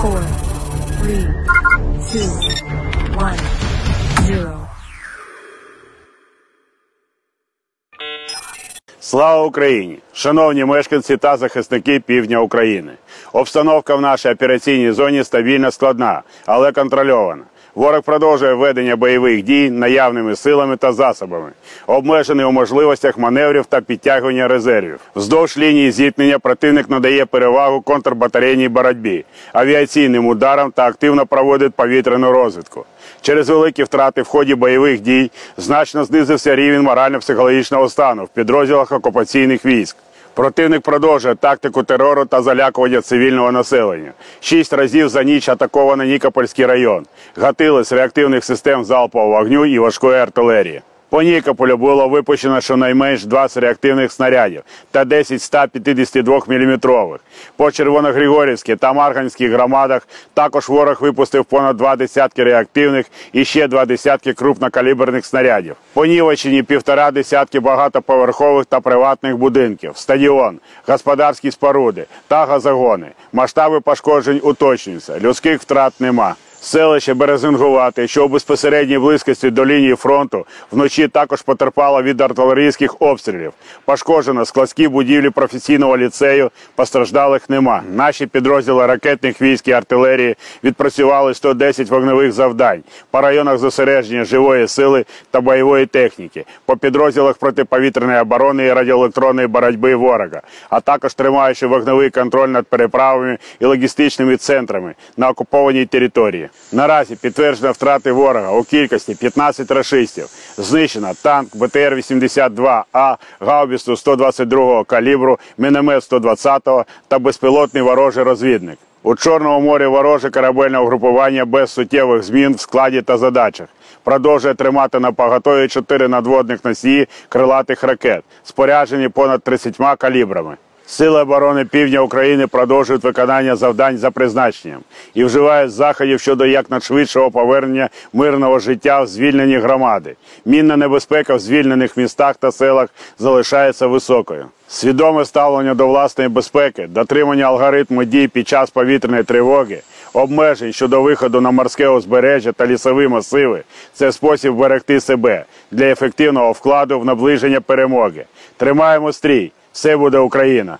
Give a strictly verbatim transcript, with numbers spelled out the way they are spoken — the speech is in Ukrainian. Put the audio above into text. four, three, two, one, zero. Слава Україні! Шановні мешканці та захисники півдня України! Обстановка в нашій операційній зоні стабільно складна, але контрольована. Ворог продовжує ведення бойових дій наявними силами та засобами, обмежений у можливостях маневрів та підтягування резервів. Вздовж лінії зіткнення противник надає перевагу контрбатарейній боротьбі, авіаційним ударам та активно проводить повітряну розвідку. Через великі втрати в ході бойових дій значно знизився рівень морально-психологічного стану в підрозділах окупаційних військ. Противник продовжує тактику терору та залякування цивільного населення. Шість разів за ніч атаковано Нікопольський район. Гатили з реактивних систем залпового вогню і важкої артилерії. По Нікополю було випущено щонайменш двадцять реактивних снарядів та десять сто п'ятдесят два міліметрових. По Червоногригорівській та Марганській громадах також ворог випустив понад два десятки реактивних і ще два десятки крупнокаліберних снарядів. По Нівеччині півтора десятки багатоповерхових та приватних будинків, стадіон, господарські споруди та газогони. Масштаби пошкоджень уточнюються, людських втрат нема. Селище Березнегувате, що у безпосередній близькості до лінії фронту, вночі також потерпало від артилерійських обстрілів. Пошкоджено складські будівлі професійного ліцею, постраждалих нема. Наші підрозділи ракетних військ і артилерії відпрацювали сто десять вогневих завдань по районах зосередження живої сили та бойової техніки, по підрозділах протиповітряної оборони і радіоелектронної боротьби ворога, а також тримаючи вогневий контроль над переправами і логістичними центрами на окупованій території. Наразі підтверджено втрати ворога у кількості п'ятнадцять рашистів. Знищено танк Бе Те Ер вісімдесят два А, гаубицю сто двадцять другого калібру, міномет сто двадцятого та безпілотний ворожий розвідник. У Чорному морі вороже корабельне угрупування без суттєвих змін в складі та задачах. Продовжує тримати на поготові чотири надводних носії крилатих ракет, споряджені понад тридцятьма калібрами. Сили оборони Півдня України продовжують виконання завдань за призначенням і вживають заходів щодо якнайшвидшого повернення мирного життя в звільнені громади. Мінна небезпека в звільнених містах та селах залишається високою. Свідоме ставлення до власної безпеки, дотримання алгоритму дій під час повітряної тривоги, обмежень щодо виходу на морське узбережжя та лісові масиви – це спосіб берегти себе для ефективного вкладу в наближення перемоги. Тримаємо стрій! Все буде Україна!